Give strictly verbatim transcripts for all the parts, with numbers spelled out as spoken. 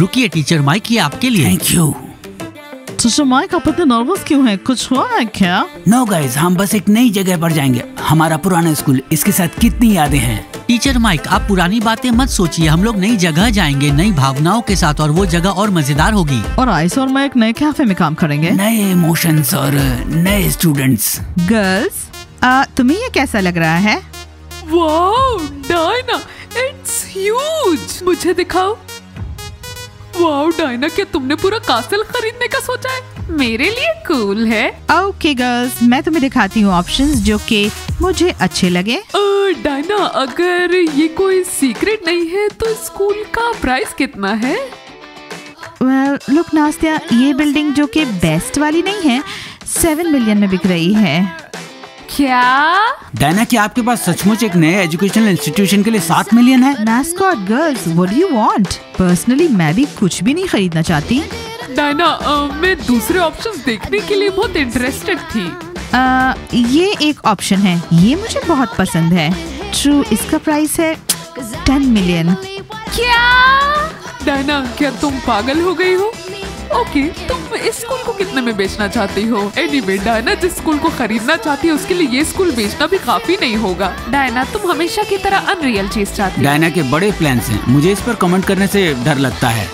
रुकिए teacher mic, ये आपके लिए। Thank you. टीचर माइक आप इतने नर्वस क्यों हैं? कुछ हुआ है क्या? नो गाइज, हम बस एक नई जगह पर जाएंगे, हमारा पुराना स्कूल, इसके साथ कितनी यादें हैं। टीचर माइक आप पुरानी बातें मत सोचिए, हम लोग नई जगह जाएंगे नई भावनाओं के साथ, और वो जगह और मजेदार होगी। और आइस और मैं एक नए कैफे में काम करेंगे, नए इमोशंस और नए स्टूडेंट्स। गर्ल्स तुम्हें ये कैसा लग रहा है? Wow Diana, it's huge. मुझे दिखाओ। वाओ डायना, क्या तुमने पूरा कासल खरीदने का सोचा है? मेरे लिए कूल है। ओके गर्ल्स, मैं तुम्हें दिखाती हूँ ऑप्शंस जो कि मुझे अच्छे लगे। डायना अगर ये कोई सीक्रेट नहीं है तो स्कूल का प्राइस कितना है? वेल लुक नास्तिया, ये बिल्डिंग जो कि बेस्ट वाली नहीं है सेवन मिलियन में बिक रही है। क्या डायना, क्या आपके पास सचमुच एक नए एजुकेशनल इंस्टीट्यूशन के लिए सात मिलियन है? Mascot girls what do you want? Personally मैं भी कुछ भी नहीं खरीदना चाहती डायना, मैं दूसरे ऑप्शंस देखने के लिए बहुत इंटरेस्टेड थी। आ, ये एक ऑप्शन है, ये मुझे बहुत पसंद है। ट्रू, इसका प्राइस है टेन मिलियन। क्या डायना, क्या तुम पागल हो गई हो? ओके, तुम इस स्कूल को कितने में बेचना चाहती हो? एनीवे डायना जिस स्कूल को खरीदना चाहती है उसके लिए ये स्कूल बेचना भी काफी नहीं होगा। डायना तुम हमेशा की तरह अनरियल चीज चाहती हो। डायना के बड़े प्लान्स हैं, मुझे इस पर कमेंट करने से डर लगता है।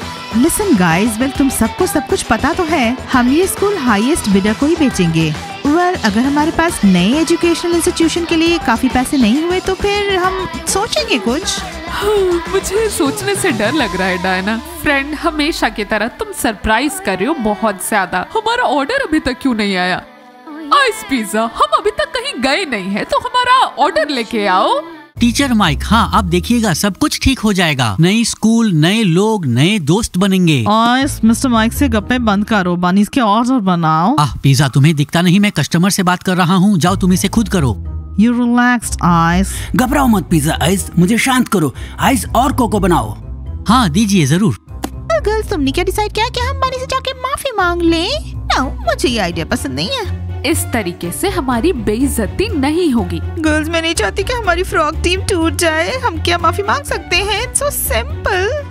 लिसन गाइज, वेल तुम सबको सब कुछ पता तो है, हम ये स्कूल हाईएस्ट बिडर को ही बेचेंगे। वेल अगर हमारे पास नए एजुकेशनल इंस्टीट्यूशन के लिए काफी पैसे नहीं हुए तो फिर हम सोचेंगे कुछ। मुझे सोचने से डर लग रहा है डायना। फ्रेंड हमेशा की तरह तुम सरप्राइज कर रहे हो बहुत ज्यादा। हमारा ऑर्डर अभी तक क्यों नहीं आया? आइस पिज्जा, हम अभी तक कहीं गए नहीं है तो हमारा ऑर्डर लेके आओ। टीचर माइक हाँ आप देखिएगा सब कुछ ठीक हो जाएगा, नई स्कूल नए लोग नए दोस्त बनेंगे। आइस मिस्टर माइक से गप्पे बंद करो, बानीस के ऑर्डर बनाओ। आह पिज्जा, तुम्हें दिखता नहीं मैं कस्टमर से बात कर रहा हूँ, जाओ तुम इसे खुद करो। You relaxed ice. घबराओ मत पिज्जा, आइस मुझे शांत करो। आइस और कोको बनाओ। हाँ दीजिए जरूर। गर्ल्स तुमने क्या डिसाइड किया कि हम बानी से जाके माफी मांग ले? मुझे ये आइडिया पसंद नहीं है। इस तरीके से हमारी बेइज्जती नहीं होगी। गर्ल्स मैं नहीं चाहती कि हमारी फ्रॉक टीम टूट जाए। हम क्या माफी मांग सकते हैं? It's so simple.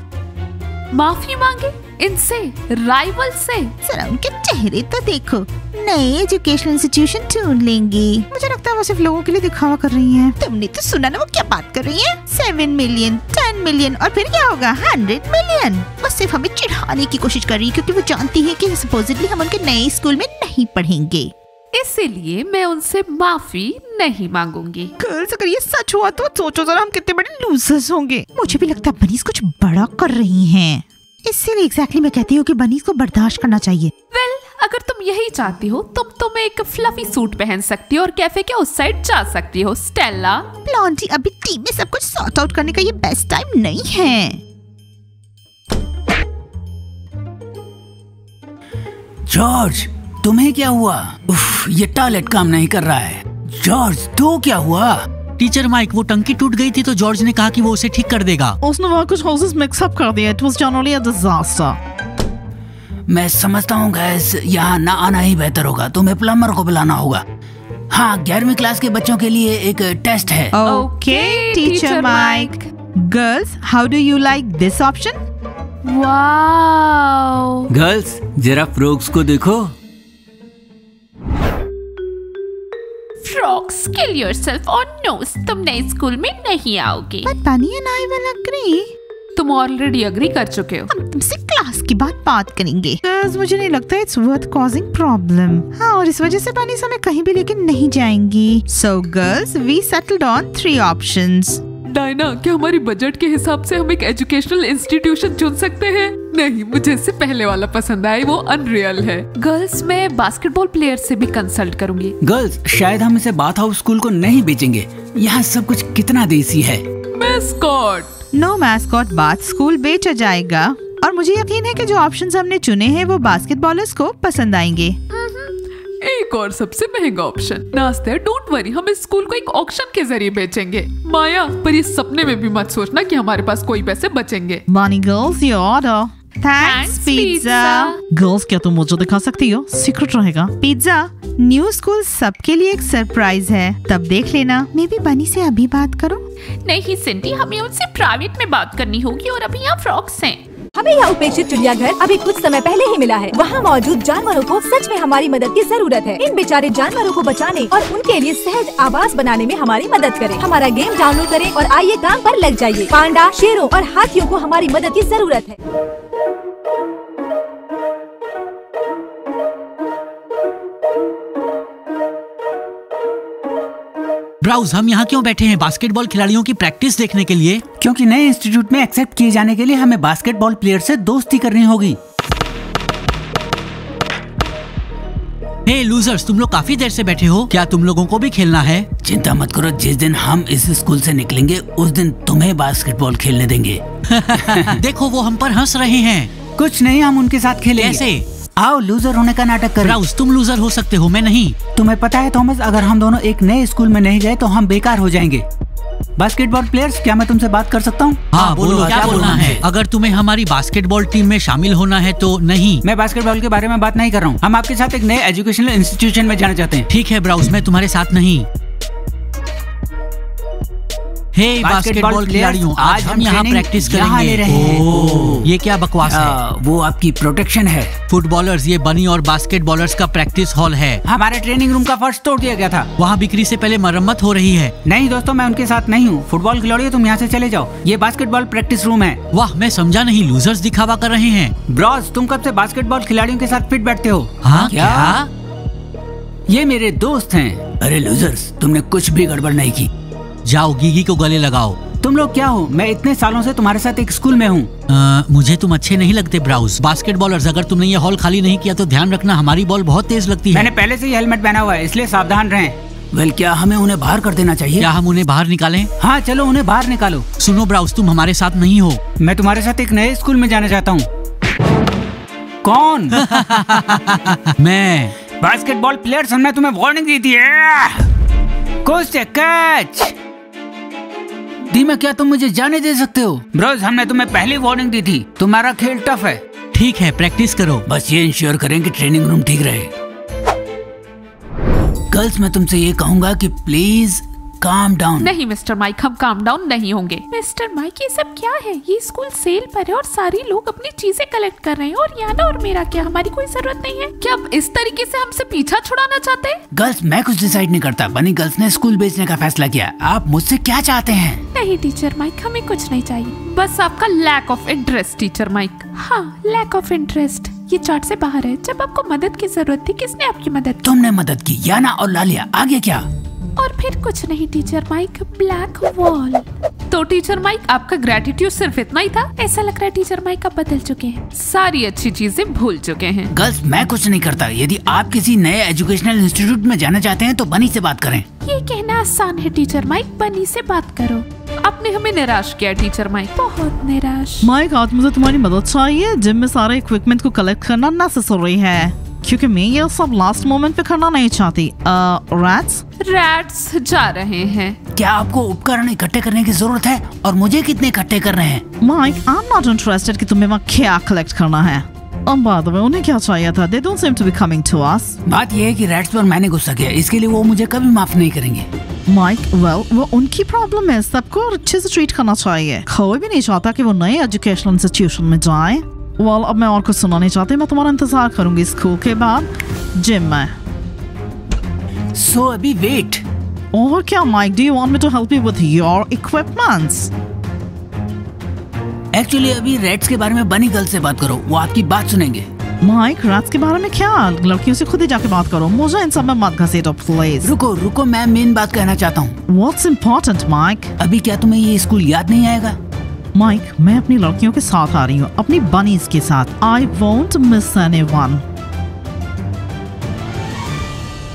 माफी मांगे इनसे, राइवल से। सर उनके चेहरे तो देखो, नए एजुकेशनल इंस्टीट्यूशन ढूंढ लेंगी। मुझे लगता है वो सिर्फ लोगों के लिए दिखावा कर रही है। तुमने तो सुना ना वो क्या बात कर रही है, सेवन मिलियन टेन मिलियन और फिर क्या होगा हंड्रेड मिलियन। वो सिर्फ हमें चिढ़ाने की कोशिश कर रही है क्योंकि वो जानती है कि सपोजिटली हम उनके नए स्कूल में नहीं पढ़ेंगे, इसीलिए मैं उनसे माफी नहीं मांगूंगी। गर्ल्स अगर ये सच हुआ तो सोचो जरा हम कितने बड़े लूजर्स होंगे। मुझे भी लगता है बनीस कुछ बड़ा कर रही हैं। इसीलिए एग्जैक्टली मैं कहती हूँ कि बनीस को बर्दाश्त करना चाहिए। वेल well, अगर तुम यही चाहती हो तुम तो मैं एक फ्लफी सूट पहन सकती हो और कैफे के उस साइड जा सकती हो। स्टेला ब्लॉन्डी, अभी टीम में सब कुछ सॉर्ट आउट करने का ये बेस्ट टाइम नहीं है। जॉर्ज तुम्हें क्या हुआ? उफ, ये टॉयलेट काम नहीं कर रहा है। जॉर्ज तो क्या हुआ? टीचर माइक वो टंकी टूट गई थी तो जॉर्ज ने कहा कि वो उसे ठीक कर देगा। उसने वहाँ कुछ होसेस मिक्स अप कर दिया। It was generally a disaster. मैं समझता हूँ गैस यहाँ ना आना ही बेहतर होगा, तुम्हें प्लम्बर को बुलाना होगा। हाँ ग्यारहवीं क्लास के बच्चों के लिए एक टेस्ट है। Okay teacher Mike. Girls how do you like this option? Wow girls जरा फ्रॉक्स को देखो। Frogs, kill yourself or no, तुम नए स्कूल में नहीं आओगे। But Bunny and I will agree. तुम ऑलरेडी अग्री कर चुके हो। हम तुमसे क्लास की बात बात करेंगे। Girls, मुझे नहीं लगता it's worth causing problem. हाँ और इस वजह से Bunny हमें कहीं भी लेके नहीं जाएंगी। So girls, we settled on three options. Diana क्या हमारी बजट के हिसाब से हम एक एजुकेशनल इंस्टीट्यूशन चुन सकते हैं? नहीं मुझे इससे पहले वाला पसंद आया, वो अनरियल है। गर्ल्स मैं बास्केटबॉल प्लेयर से भी कंसल्ट करूंगी। गर्ल्स शायद हम इसे बाथ हाउस स्कूल को नहीं बेचेंगे, यहाँ सब कुछ कितना देसी है। Mascot no mascot bath school बेचा जाएगा और मुझे यकीन है कि जो ऑप्शंस हमने चुने हैं वो बास्केटबॉलर्स को पसंद आएंगे। एक और सबसे महंगा ऑप्शन। नास्ते डोंट वरी, हम इस स्कूल को एक ऑक्शन के जरिए बेचेंगे। माया पर इस सपने में भी मत सोचना कि हमारे पास कोई पैसे बचेंगे। Bunny girls your order. Thanks pizza. Girls क्या तुम मुझे दिखा सकती हो? सीक्रेट रहेगा। पिज्जा न्यू स्कूल सबके लिए एक सरप्राइज है, तब देख लेना। मे बी बनी से अभी बात करो। नहीं सिंटी, हमें उनसे प्राइवेट में बात करनी होगी और अभी यहाँ फ्रॉक्स है। हमें यह उपेक्षित चिड़ियाघर अभी कुछ समय पहले ही मिला है। वहाँ मौजूद जानवरों को सच में हमारी मदद की जरूरत है। इन बेचारे जानवरों को बचाने और उनके लिए सहज आवास बनाने में हमारी मदद करें। हमारा गेम डाउनलोड करें और आइए काम पर लग जाइए। पांडा, शेरों और हाथियों को हमारी मदद की जरूरत है। ब्राउज, हम यहाँ क्यों बैठे हैं? बास्केटबॉल खिलाड़ियों की प्रैक्टिस देखने के लिए? क्योंकि नए इंस्टीट्यूट में एक्सेप्ट किए जाने के लिए हमें बास्केटबॉल प्लेयर से दोस्ती करनी होगी। हे लूजर्स, तुम लोग काफी देर से बैठे हो, क्या तुम लोगों को भी खेलना है? चिंता मत करो, जिस दिन हम इस स्कूल से निकलेंगे उस दिन तुम्हें बास्केटबॉल खेलने देंगे। देखो, वो हम पर हंस रहे हैं। कुछ नहीं, हम उनके साथ खेलेंगे। कैसे? आओ, लूजर होने का नाटक करो। ब्राउज, तुम लूजर हो सकते हो, मैं नहीं। तुम्हें पता है थॉमस, अगर हम दोनों एक नए स्कूल में नहीं गए तो हम बेकार हो जाएंगे। बास्केटबॉल प्लेयर्स, क्या मैं तुमसे बात कर सकता हूँ? हाँ, बोलो, बोलो क्या, क्या बोलना है? अगर तुम्हें हमारी बास्केटबॉल टीम में शामिल होना है तो? नहीं, मैं बास्केटबॉल के बारे में बात नहीं कर रहा हूँ। हम आपके साथ एक नए एजुकेशनल इंस्टीट्यूशन में जाना चाहते हैं। ठीक है ब्राउज, मैं तुम्हारे साथ नहीं। हे बास्केटबॉल खिलाड़ियों, आज हम यहाँ प्रैक्टिस करेंगे। ओ, ये क्या बकवास आ, है? वो आपकी प्रोटेक्शन है। फुटबॉलर्स, ये बनी और बास्केटबॉलर्स का प्रैक्टिस हॉल है। हमारे ट्रेनिंग रूम का फर्श तोड़ दिया गया था। वहाँ बिक्री से पहले मरम्मत हो रही है। नहीं दोस्तों, मैं उनके साथ नहीं हूँ। फुटबॉल खिलाड़ियों, तुम यहाँ से चले जाओ। ये बास्केटबॉल प्रैक्टिस रूम है। वाह, मैं समझा नहीं, लूजर्स दिखावा कर रहे हैं। ब्राउज, तुम कब से बास्केटबॉल खिलाड़ियों के साथ फिट बैठते हो? हाँ क्या? ये मेरे दोस्त हैं। अरे लूजर्स, तुमने कुछ भी गड़बड़ नहीं की। जाओ, गीगी को गले लगाओ। तुम लोग क्या हो? मैं इतने सालों से तुम्हारे साथ एक स्कूल में हूँ। मुझे तुम अच्छे नहीं लगते ब्राउज। बास्केटबॉलर्स, अगर तुमने ये हॉल खाली नहीं किया तो ध्यान रखना, हमारी बॉल बहुत तेज लगती है। मैंने पहले से ही हेलमेट पहना हुआ है, इसलिए सावधान रहें। वेल, क्या हमें उन्हें बाहर कर देना चाहिए? क्या हम उन्हें बाहर निकालें? हाँ चलो, उन्हें बाहर निकालो। सुनो ब्राउज, तुम हमारे साथ नहीं हो। मैं तुम्हारे साथ एक नए स्कूल में जाना चाहता हूँ। कौन? मैं। बास्केटबॉल प्लेयर्स, हमने तुम्हें वार्निंग दी थी। कैच दीमा, क्या तुम मुझे जाने दे सकते हो? ब्रोज, हमने तुम्हें पहली वार्निंग दी थी। तुम्हारा खेल टफ है। ठीक है, प्रैक्टिस करो। बस ये इंश्योर करें कि ट्रेनिंग रूम ठीक रहे। गर्ल्स, मैं तुमसे ये कहूँगा कि प्लीज काम डाउन। नहीं मिस्टर माइक, हम काम डाउन नहीं होंगे। मिस्टर माइक, ये सब क्या है? ये स्कूल सेल पर है और सारे लोग अपनी चीजें कलेक्ट कर रहे हैं, और याना और मेरा क्या? हमारी कोई जरूरत नहीं है। क्या आप इस तरीके से हमसे पीछा छुड़ाना चाहते हैं? गर्ल्स, मैं कुछ डिसाइड नहीं करता। बनी गर्ल्स ने स्कूल बेचने का फैसला किया। आप मुझसे क्या चाहते हैं? नहीं टीचर माइक, हमें कुछ नहीं चाहिए, बस आपका lack of interest. Teacher Mike, हाँ, लैक ऑफ इंटरेस्ट। ये चार्ट से बाहर है। जब आपको मदद की जरूरत थी, किसने आपकी मदद? तुमने मदद की, याना और लालिया। आगे क्या? और फिर कुछ नहीं टीचर माइक, ब्लैक वॉल। तो टीचर माइक, आपका ग्रेटिट्यूड सिर्फ इतना ही था? ऐसा लग रहा है टीचर माइक आप बदल चुके हैं, सारी अच्छी चीजें भूल चुके हैं। गर्ल्स, मैं कुछ नहीं करता। यदि आप किसी नए एजुकेशनल इंस्टीट्यूट में जाना चाहते हैं तो बनी से बात करें। ये कहना आसान है टीचर माइक, बनी से बात करो। आपने हमें निराश किया टीचर माइक, बहुत निराश। माइक, आज मुझे तुम्हारी मदद चाहिए। जिम में सारे इक्विपमेंट को कलेक्ट करना नेसेसरी है, क्योंकि मैं ये सब लास्ट मोमेंट पे करना नहीं चाहती। रैट्स रैट्स जा रहे हैं। क्या आपको उपकरण इकट्ठे करने की जरूरत है? और मुझे कितने इकट्ठे करने हैं? Mike, I am not interested कि तुम्हें वहाँ क्या कलेक्ट करना है। और बाद में उन्हें क्या चाहिए था? They don't seem to be coming to us. बात यह है कि रैट्स पर मैंने गुस्सा किया, इसके लिए वो मुझे कभी माफ नहीं करेंगे। माइक, वेल, वो उनकी प्रॉब्लम है। सबको अच्छे से ट्रीट करना चाहिए। कोई भी नहीं चाहता कि वो नए एजुकेशनल इंस्टीट्यूशन में जाए। वाल well, अब मैं और कुछ सुना नहीं चाहती। मैं तुम्हारा इंतजार करूंगी स्कूल के बाद जिम में। सो so, अभी वेट। और क्या Mike, do you want me to help you with your equipments? Actually अभी रैट्स के बारे में बनी गर्ल से बात करो, वो आपकी बात सुनेंगे। माइक, रैट्स के बारे में क्या? लड़कियों से खुद ही जाके बात करो, मुझे इन सब में मत घसीटो प्लीज। रुको रुको, मैं मेन बात कहना चाहता हूँ। What's important Mike? अभी क्या तुम्हें ये स्कूल याद नहीं आएगा? माइक, मैं अपनी लड़कियों के साथ आ रही हूँ, अपनी बनीज के साथ। I won't miss anyone.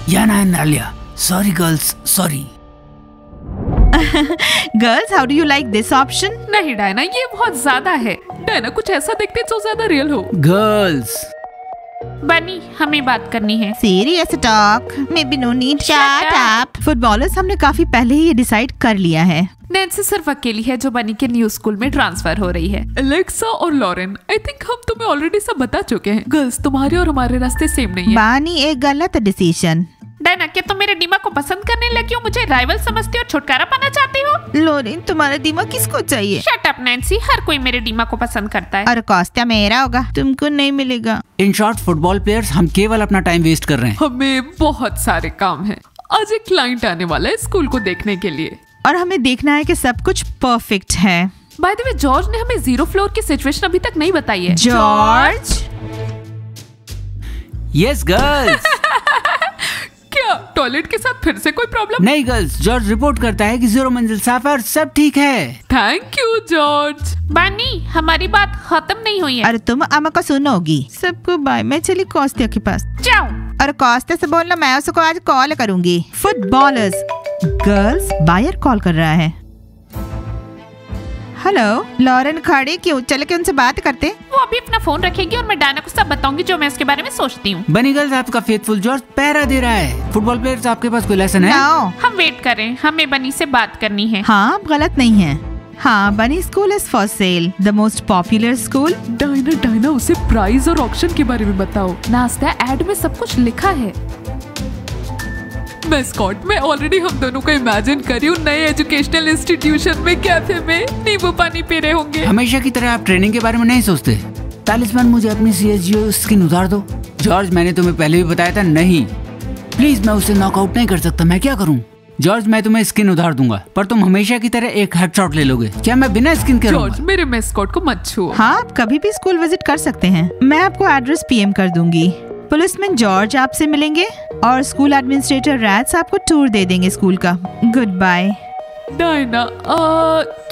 Yana, Nalia, sorry girls, sorry. Girls, how do you like this option? नहीं डायना, ये बहुत ज्यादा है। डायना, कुछ ऐसा देखते जो ज्यादा रियल हो। गर्ल्स, बनी, हमें बात करनी है। Serious talk, may be no need. Shut up. Footballers, हमने काफी पहले ही ये डिसाइड कर लिया है। नैन्सी सिर्फ अकेली है जो बनी के न्यू स्कूल में ट्रांसफर हो रही है। एलेक्सा और लॉरेन, आई थिंक हम तुम्हें ऑलरेडी सब बता चुके हैं। गर्ल्स, तुम्हारे और हमारे रास्ते सेम नहीं है। बनी, एक गलत डिसीजन। डायना, क्या तुम मेरे दिमाग को पसंद करने लगी हो, मुझे राइवल समझती हो, छुटकारा पाना चाहती हो? लोरेन, तुम्हारा दिमाग किसको चाहिए? शट अप नैंसी, हर कोई मेरे दिमाग को पसंद करता है। और कॉस्टा मेरा होगा, तुमको नहीं मिलेगा। इन शॉर्ट, फुटबॉल प्लेयर्स हम केवल अपना टाइम वेस्ट कर रहे हैं। हमें बहुत सारे काम है। आज एक क्लाइंट आने वाला है स्कूल को देखने के लिए और हमें देखना है कि सब कुछ परफेक्ट है। बाय द वे, जॉर्ज ने हमें जीरो फ्लोर की सिचुएशन अभी तक नहीं बताई है। George, yes girls. क्या टॉयलेट के साथ फिर से कोई प्रॉब्लम? नहीं गर्ल्स, जॉर्ज रिपोर्ट करता है कि जीरो मंजिल साफ है और सब ठीक है। Thank you George. बानी, हमारी बात खत्म नहीं हुई है। अरे तुम अमा को सुनोगी। सबको बाय, मैं चली कॉस्टिया के पास जाओ। और कॉस्टिया से बोलना मैं उसको आज कॉल करूंगी। फुटबॉलर्स, गर्ल्स बायर कॉल कर रहा है। हेलो लॉरेन, खड़े क्यों? चले के उनसे बात करते। वो अभी अपना फोन रखेगी और मैं डायना को सब बताऊंगी जो मैं उसके बारे में सोचती हूँ। बनी गर्ल्स, आपका फेथफुल जॉर्ज पहरा दे रहा है। फुटबॉल प्लेयर्स, आपके पास कोई लेसन है? हम वेट करें, हमें बनी से बात करनी है। हाँ, आप गलत नहीं है। हाँ, bunny school is for sale, the most popular school. Diana Diana उसे प्राइस और ऑप्शन के बारे में बताओ। नाश्ता एड में सब कुछ लिखा है। मैस्कॉट, मैं ऑलरेडी हम दोनों को इमेजिन कर रही हूँ नए एजुकेशनल इंस्टीट्यूशन में, कैफे में नींबू पानी पी रहे होंगे। हमेशा की तरह आप ट्रेनिंग के बारे में नहीं सोचते। तालिस्मान, मुझे अपनी सीएसजीओ स्किन उतार दो। जॉर्ज, मैंने तुम्हें पहले भी बताया था। नहीं प्लीज, मैं उसे नॉकआउट नहीं कर सकता, मैं क्या करूँ? जॉर्ज, मैं तुम्हें स्किन उतार दूंगा पर तुम हमेशा की तरह एक हेडशॉट ले लोगे। क्या मैं बिना स्किन के? जॉर्ज, मेरे मैस्कॉट को मत छुओ। हाँ, आप कभी भी स्कूल विजिट कर सकते हैं, मैं आपको एड्रेस पीएम कर दूंगी। पुलिसमैन जॉर्ज आपसे मिलेंगे और स्कूल एडमिनिस्ट्रेटर रैट्स आपको टूर दे देंगे स्कूल का। Good bye. डायना,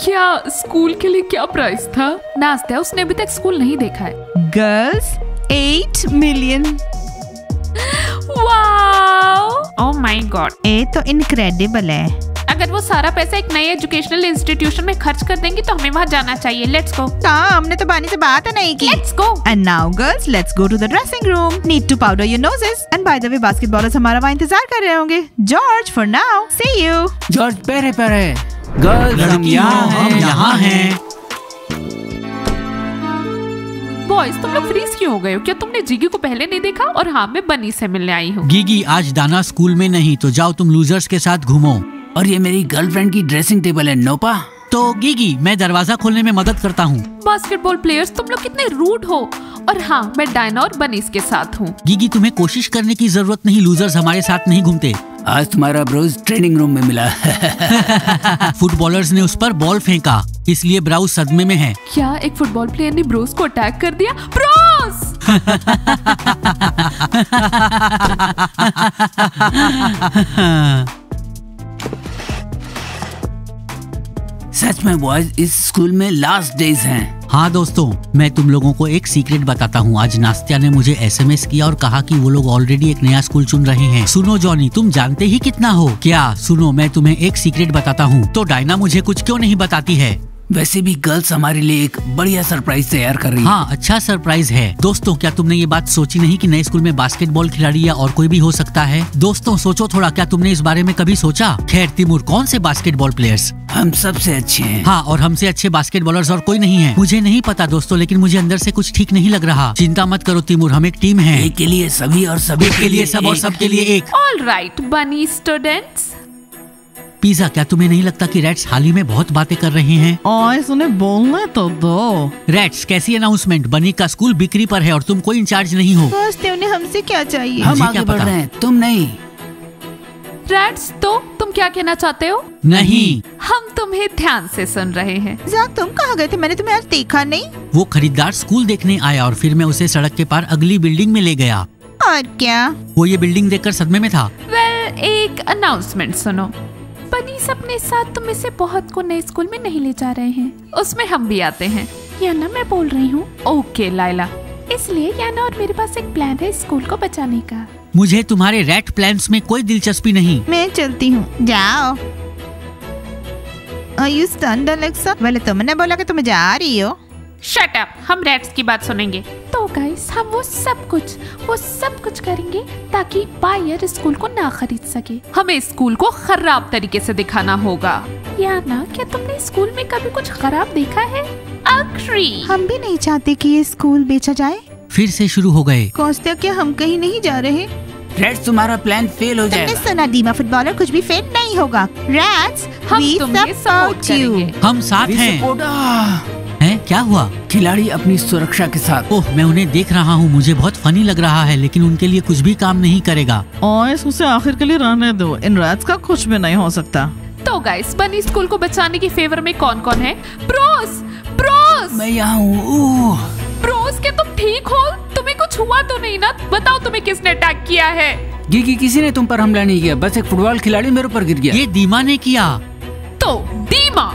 क्या स्कूल के लिए क्या प्राइस था? नास्ता, उसने अभी तक स्कूल नहीं देखा है। Girls, eight million. Wow, oh my god, ये तो इनक्रेडिबल है। अगर वो सारा पैसा एक नए एजुकेशनल इंस्टीट्यूशन में खर्च कर देंगे तो हमें वहाँ जाना चाहिए। Let's go. हाँ, हमने तो बानी से बात नहीं की। Let's go. And now girls, let's go to the dressing room. Need to powder your noses. And by the way, basketballers हमारा वहाँ इंतजार कर रहे होंगे। George, for now see you. George, पैरे पैरे। गर्ल्स, हम यहाँ हैं। बॉयज, तुम लोग फ्रीज क्यों हो गए हो? क्या तुमने जीगी को पहले नहीं देखा? और हाँ, मैं बनी से मिलने आई हूँ। गीगी, आज दाना स्कूल में नहीं तो जाओ तुम लूजर्स के साथ घूमो। और ये मेरी गर्लफ्रेंड की ड्रेसिंग टेबल है नोपा। तो गीगी, मैं दरवाजा खोलने में मदद करता हूँ। बास्केटबॉल प्लेयर्स, तुम लोग कितने रूड हो। और हाँ, मैं डायना और बनीस के साथ हूँ। गीगी, तुम्हें कोशिश करने की जरूरत नहीं, लूजर्स हमारे साथ नहीं घूमते। आज तुम्हारा ब्राउज ट्रेनिंग रूम में मिला। फुटबॉलर्स ने उस पर बॉल फेंका इसलिए ब्राउज सदमे में है। क्या एक फुटबॉल प्लेयर ने ब्रोस को अटैक कर दिया? ब्रोस! सच में बॉयज, इस स्कूल में लास्ट डेज हैं। हाँ दोस्तों, मैं तुम लोगों को एक सीक्रेट बताता हूँ। आज नास्तिया ने मुझे एसएमएस किया और कहा कि वो लोग ऑलरेडी एक नया स्कूल चुन रहे हैं। सुनो जॉनी, तुम जानते ही कितना हो। क्या सुनो, मैं तुम्हें एक सीक्रेट बताता हूँ। तो डायना मुझे कुछ क्यों नहीं बताती है? वैसे भी गर्ल्स हमारे लिए एक बढ़िया सरप्राइज तैयार कर रही है। हाँ, अच्छा सरप्राइज है। दोस्तों, क्या तुमने ये बात सोची नहीं कि नए स्कूल में बास्केटबॉल खिलाड़ी या और कोई भी हो सकता है? दोस्तों सोचो थोड़ा, क्या तुमने इस बारे में कभी सोचा? खैर तिमूर, कौन से बास्केटबॉल प्लेयर्स? हम सबसे अच्छे हैं। हाँ, और हमसे अच्छे बास्केटबॉलर्स और कोई नहीं है। मुझे नहीं पता दोस्तों, लेकिन मुझे अंदर से कुछ ठीक नहीं लग रहा। चिंता मत करो तिमूर, हम एक टीम है। एक के लिए सभी और सभी के लिए सब और सब के लिए एक। ऑलराइट बनी स्टूडेंट्स। पिज़्ज़ा, क्या तुम्हें नहीं लगता कि रैट्स हाल ही में बहुत बातें कर रहे हैं? और उन्हें बोलना तो दो। रैट्स, कैसी अनाउंसमेंट? बनी का स्कूल बिक्री पर है और तुम कोई इंचार्ज नहीं हो। सोचते उन्हें हमसे क्या चाहिए? हम आगे बढ़ रहे हैं, तुम नहीं। रैट्स, तो तुम क्या कहना चाहते हो? नहीं, हम तुम्हें ध्यान से सुन रहे हैं। जाक, तुम कहाँ गए थे? मैंने तुम्हें आज देखा नहीं। वो खरीदार स्कूल देखने आया और फिर मैं उसे सड़क के पार अगली बिल्डिंग में ले गया। और क्या? वो ये बिल्डिंग देखकर सदमे में था। वेल, एक अनाउंसमेंट सुनो। बनीस अपने साथ तुम्हें से बहुत को नए स्कूल में नहीं ले जा रहे हैं, उसमें हम भी आते हैं। याना, मैं बोल रही हूँ। ओके लाइला, इसलिए याना और मेरे पास एक प्लान है स्कूल को बचाने का। मुझे तुम्हारे रैट प्लान्स में कोई दिलचस्पी नहीं। मैं चलती हूँ। जाओ। Are you stunned, Alexa? वैसे तुमने बोला कि तुम जा रही हो। शट अप, हम रैट्स की बात सुनेंगे। तो गाइस, हम वो सब कुछ वो सब कुछ करेंगे ताकि बायर स्कूल को ना खरीद सके। हमें स्कूल को खराब तरीके से दिखाना होगा। याना, क्या तुमने स्कूल में कभी कुछ खराब देखा है? आखिरी, हम भी नहीं चाहते कि ये स्कूल बेचा जाए। फिर से शुरू हो गए। कॉस्टिया, क्या हम कहीं नहीं जा रहे? रेड्स तुम्हारा प्लान फेल हो जाएगा। सुना दीमा, फुटबॉलर कुछ भी फेल नहीं होगा। रेड्स हम सपोर्ट यू, हम साथ हैं। हैं क्या हुआ? खिलाड़ी अपनी सुरक्षा के साथ। ओह मैं उन्हें देख रहा हूँ, मुझे बहुत फनी लग रहा है, लेकिन उनके लिए कुछ भी काम नहीं करेगा। और उसे आखिर के लिए रहने दो, इन रेड्स का कुछ भी नहीं हो सकता। तो गाइस बनी स्कूल को बचाने के फेवर में कौन कौन है? प्रोस, प्रोस मैं यहाँ हूँ। प्रोस के तुम ठीक हो? तुम्हें कुछ हुआ तो नहीं ना? बताओ तुम्हें किसने अटैक किया है? गिगी किसी ने तुम पर हमला नहीं किया, बस एक फुटबॉल खिलाड़ी मेरे ऊपर गिर गया। ये दीमा ने किया। तो दीमा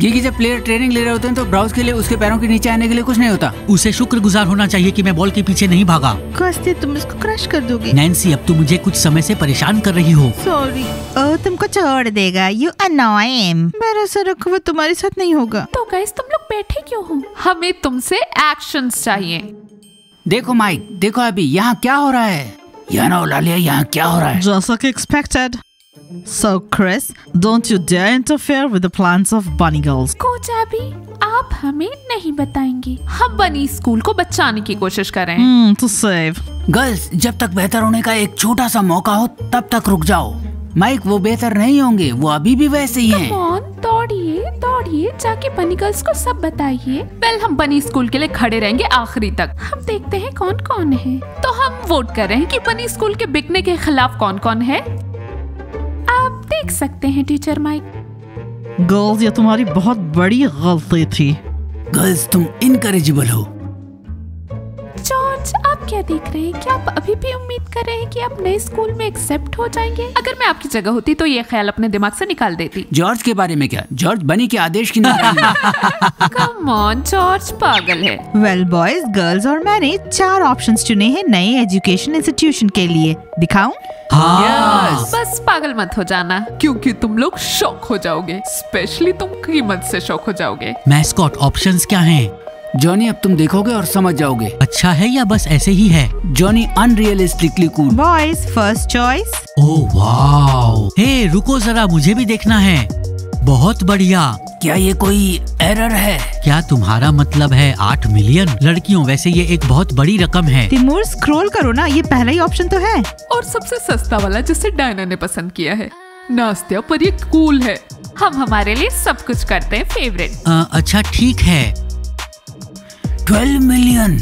गिगी जब प्लेयर ट्रेनिंग ले रहे होते हैं तो ब्राउज के लिए उसके पैरों के नीचे आने के लिए कुछ नहीं होता। उसे शुक्रगुजार होना चाहिए कि मैं बॉल के पीछे नहीं भागा। कास्ते तुम इसको क्रश कर दोगे। नैन्सी अब तुम मुझे कुछ समय से परेशान कर रही हो। सॉरी, ओ तुमको छोड़ देगा। You annoying. भरोसा रखो वो तुम्हारे साथ नहीं होगा। तो गाइस तुम लोग बैठे क्यों हो? हमें तुमसे एक्शन चाहिए। देखो माइक, देखो अभी यहाँ क्या हो रहा है। यानो लालिया यहाँ क्या हो रहा है? जैसा कि expected. So Chris, don't you dare interfere with the plans of bunny girls. Coach अभी आप हमें नहीं बताएंगे। हम बनी स्कूल को बचाने की कोशिश कर रहे हैं। To save girls, जब तक बेहतर होने का एक छोटा सा मौका हो तब तक रुक जाओ। माइक वो बेहतर नहीं होंगे, वो अभी भी वैसे ही हैं। Come on, दौड़िए दौड़िए जाके बनी गर्ल्स को सब बताइए। वेल हम बनी स्कूल के लिए खड़े रहेंगे आखिरी तक। हम देखते हैं कौन कौन है। तो हम वोट कर रहे हैं कि बनी स्कूल के बिकने के खिलाफ कौन कौन है। आप देख सकते हैं टीचर माइक। गर्ल्स ये तुम्हारी बहुत बड़ी गलती थी। गर्ल्स तुम इनकरेजिबल हो। जॉर्ज आप क्या देख रहे हैं? क्या आप अभी भी उम्मीद कर रहे हैं कि आप नए स्कूल में एक्सेप्ट हो जाएंगे? अगर मैं आपकी जगह होती तो ये ख्याल अपने दिमाग से निकाल देती। जॉर्ज के बारे में क्या? जॉर्ज बनी के आदेश की नहीं। कम ऑन जॉर्ज पागल है। वेल बॉयज, गर्ल्स और मैंने चार ऑप्शन चुने हैं नए एजुकेशन इंस्टीट्यूशन के लिए। दिखाऊं? हाँ। yes. बस पागल मत हो जाना क्योंकि तुम लोग शौक हो जाओगे, स्पेशली तुम कीमत से शौक हो जाओगे। मैस्कॉट ऑप्शंस क्या हैं? जॉनी अब तुम देखोगे और समझ जाओगे अच्छा है या बस ऐसे ही है। Johnny unrealistically cool. Boys first choice. Oh wow. Hey रुको जरा, मुझे भी देखना है। बहुत बढ़िया। क्या ये कोई एरर है? क्या तुम्हारा मतलब है आठ मिलियन लड़कियों? वैसे ये एक बहुत बड़ी रकम है। तिमूर स्क्रॉल करो ना, ये पहला ही ऑप्शन तो है। और सबसे सस्ता वाला जिसे डायना ने पसंद किया है। नास्तिया पर ये कूल है। हम हमारे लिए सब कुछ करते हैं फेवरेट। आ, अच्छा ठीक है। ट्वेल्व मिलियन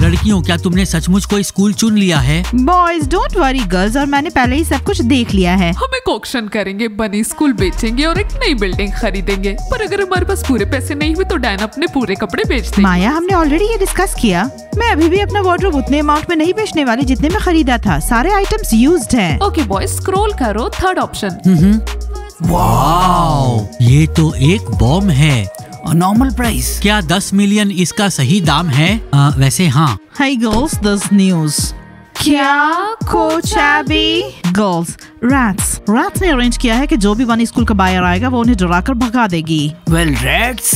लड़कियों, क्या तुमने सचमुच कोई स्कूल चुन लिया है? बॉयज डोंट वरी गर्ल्स, और मैंने पहले ही सब कुछ देख लिया है। हम एक ऑक्शन करेंगे, बनी स्कूल बेचेंगे और एक नई बिल्डिंग खरीदेंगे। पर अगर हमारे पास पूरे पैसे नहीं हुए तो डायना अपने पूरे कपड़े बेच देंगे। माया हमने ऑलरेडी ये डिस्कस किया। मैं अभी भी अपना वार्डरोब उतने अमाउंट में नहीं बेचने वाली जितने में खरीदा था। सारे आइटम्स यूज्ड हैं। ओके बॉयज स्क्रॉल करो थर्ड ऑप्शन। वाव ये तो एक बॉम्ब है। Normal price. क्या दस मिलियन इसका सही दाम है? आ, वैसे हाँ। Hi girls this news. क्या कोच अभी? गर्ल्स रैट्स रैट्स ने अरेंज किया है कि जो भी बनी स्कूल का बायर आएगा वो उन्हें डराकर भगा देगी। वेल well, रैट्स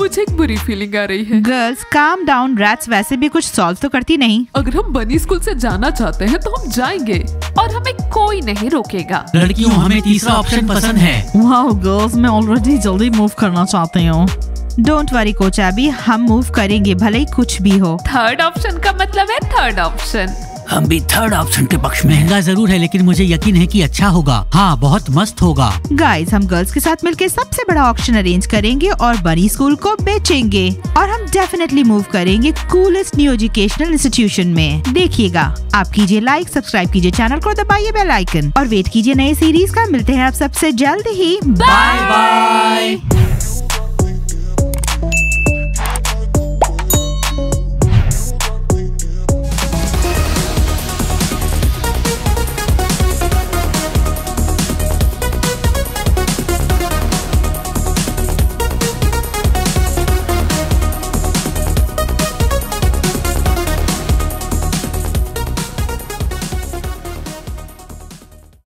मुझे एक बुरी फीलिंग आ रही है। गर्ल्स काम डाउन, रैट्स वैसे भी कुछ सॉल्व तो करती नहीं। अगर हम बनी स्कूल से जाना चाहते हैं तो हम जाएंगे और हमें कोई नहीं रोकेगा। लड़कियों हमें तीसरा ऑप्शन पसंद है। वाओ गर्ल्स मैं ऑलरेडी जल्दी मूव करना चाहती हूँ। डोंट वरी कोच अभी हम मूव करेंगे भले ही कुछ भी हो। थर्ड ऑप्शन का मतलब है थर्ड ऑप्शन। हम भी थर्ड ऑप्शन के पक्ष में। महंगा जरूर है लेकिन मुझे यकीन है कि अच्छा होगा। हाँ बहुत मस्त होगा। गाइस हम गर्ल्स के साथ मिलकर सबसे बड़ा ऑक्शन अरेंज करेंगे और बनी स्कूल को बेचेंगे और हम डेफिनेटली मूव करेंगे कूलेस्ट न्यू एजुकेशनल इंस्टीट्यूशन में। देखिएगा आप कीजिए लाइक, सब्सक्राइब कीजिए चैनल को, दबाइए बेल आइकन और वेट कीजिए नए सीरीज का। मिलते हैं आप सबसे जल्द ही। Bye bye.